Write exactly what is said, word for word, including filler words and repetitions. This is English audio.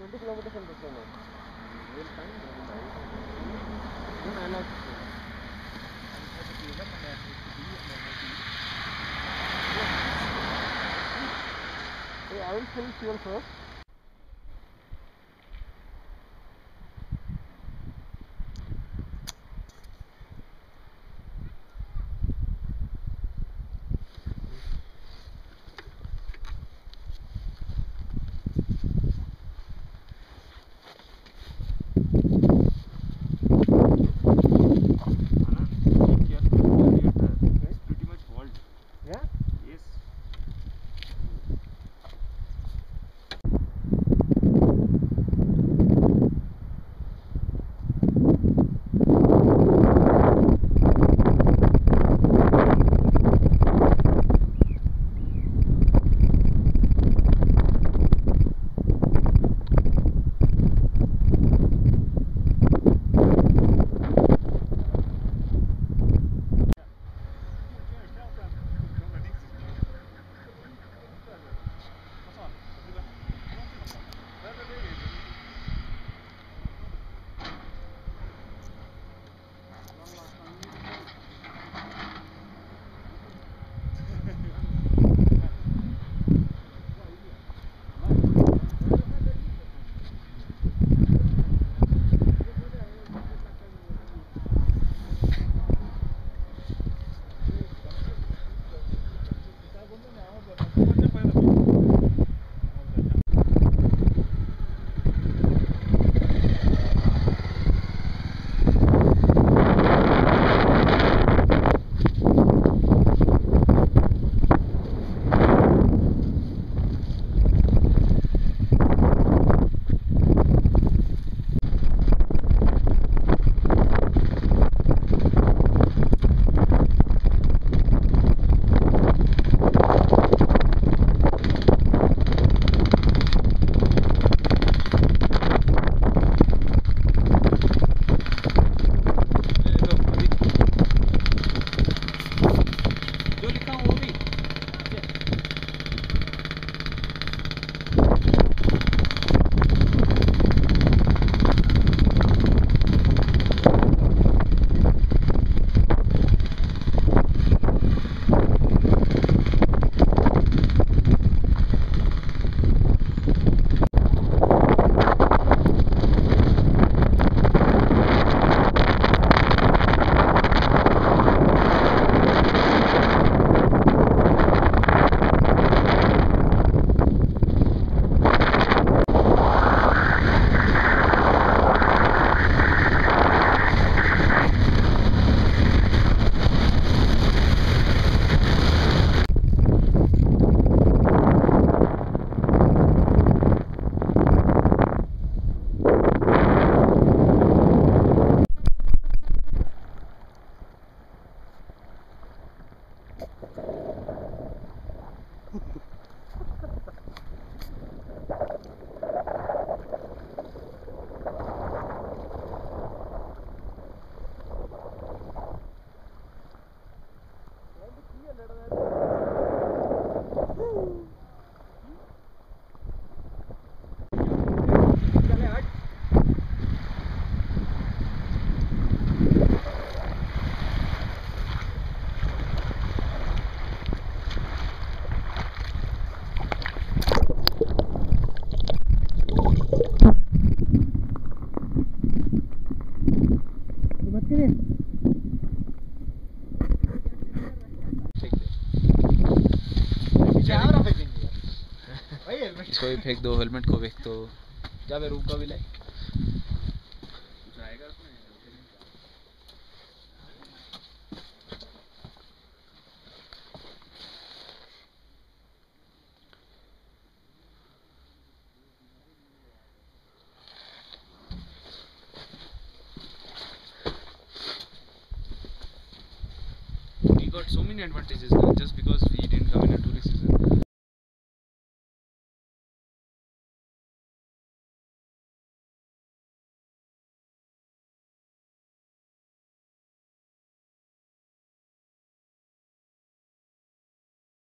twenty kilometers from the center. Real time, then I like to say. Okay, I will fill fuel first. इसको भी फेंक दो, helmet को फेंक दो, जा बे रूप का भी लाए जाएगा उसमें। We got so many advantages just because we didn't